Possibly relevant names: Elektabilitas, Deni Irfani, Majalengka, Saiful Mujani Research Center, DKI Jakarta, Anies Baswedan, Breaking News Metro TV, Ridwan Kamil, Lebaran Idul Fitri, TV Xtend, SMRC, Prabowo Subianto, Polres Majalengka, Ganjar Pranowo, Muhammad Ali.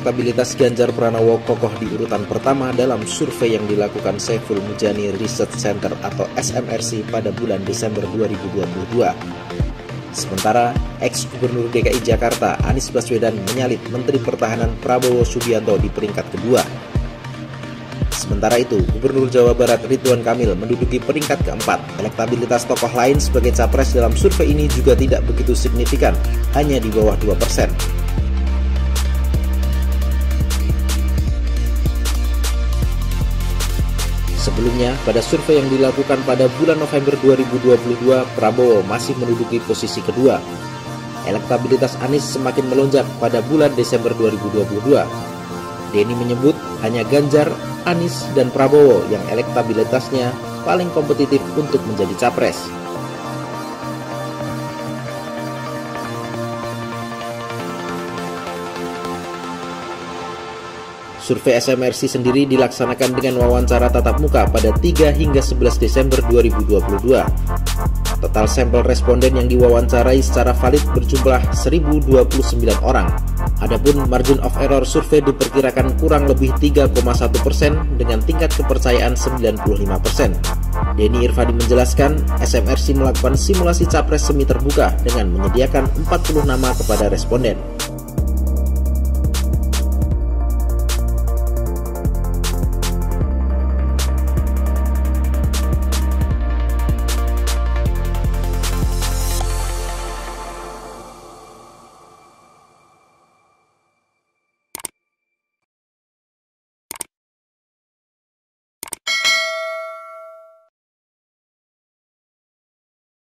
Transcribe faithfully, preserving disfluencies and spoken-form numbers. elektabilitas Ganjar Pranowo kokoh di urutan pertama dalam survei yang dilakukan Saiful Mujani Research Center atau S M R C pada bulan Desember dua ribu dua puluh dua. Sementara, ex-gubernur D K I Jakarta Anies Baswedan menyalip Menteri Pertahanan Prabowo Subianto di peringkat kedua. Sementara itu, Gubernur Jawa Barat Ridwan Kamil menduduki peringkat keempat. Elektabilitas tokoh lain sebagai capres dalam survei ini juga tidak begitu signifikan, hanya di bawah dua persen. Sebelumnya, pada survei yang dilakukan pada bulan November dua ribu dua puluh dua, Prabowo masih menduduki posisi kedua. Elektabilitas Anies semakin melonjak pada bulan Desember dua ribu dua puluh dua. Deni menyebut hanya Ganjar, Anies, dan Prabowo yang elektabilitasnya paling kompetitif untuk menjadi capres. Survei S M R C sendiri dilaksanakan dengan wawancara tatap muka pada tiga hingga sebelas Desember dua ribu dua puluh dua. Total sampel responden yang diwawancarai secara valid berjumlah seribu dua puluh sembilan orang. Adapun margin of error survei diperkirakan kurang lebih tiga koma satu persen dengan tingkat kepercayaan sembilan puluh lima persen. Deni Irfani menjelaskan, S M R C melakukan simulasi capres semi terbuka dengan menyediakan empat puluh nama kepada responden.